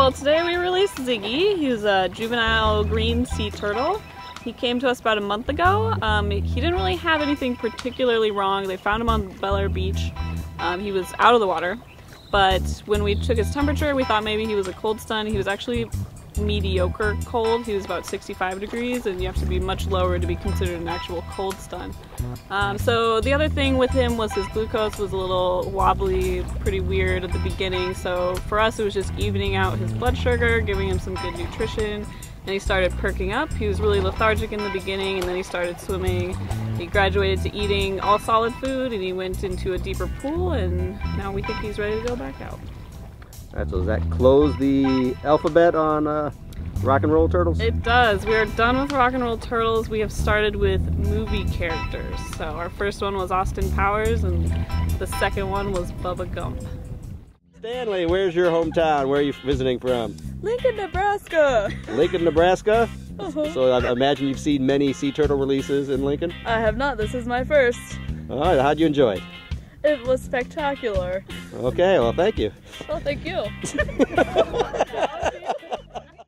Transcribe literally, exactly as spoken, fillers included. Well, today we released Ziggy. He's a juvenile green sea turtle. He came to us about a month ago. Um, he didn't really have anything particularly wrong. They found him on Bellaire Beach. Um, he was out of the water, but when we took his temperature, we thought maybe he was a cold stun. He was actually mediocre cold. He was about sixty-five degrees, and you have to be much lower to be considered an actual cold stun. Um, so the other thing with him was his glucose was a little wobbly, pretty weird at the beginning. So for us, it was just evening out his blood sugar, giving him some good nutrition, and he started perking up. He was really lethargic in the beginning, and then he started swimming. He graduated to eating all solid food, and he went into a deeper pool, and now we think he's ready to go back out. All right, so does that close the alphabet on uh, rock and roll turtles? It does. We are done with rock and roll turtles. We have started with movie characters. So our first one was Austin Powers, and the second one was Bubba Gump. Stanley, where's your hometown? Where are you visiting from? Lincoln, Nebraska. Lincoln, Nebraska? Uh-huh. So I imagine you've seen many sea turtle releases in Lincoln? I have not. This is my first. All right, how'd you enjoy it? It was spectacular. Okay, well, thank you. Well, thank you.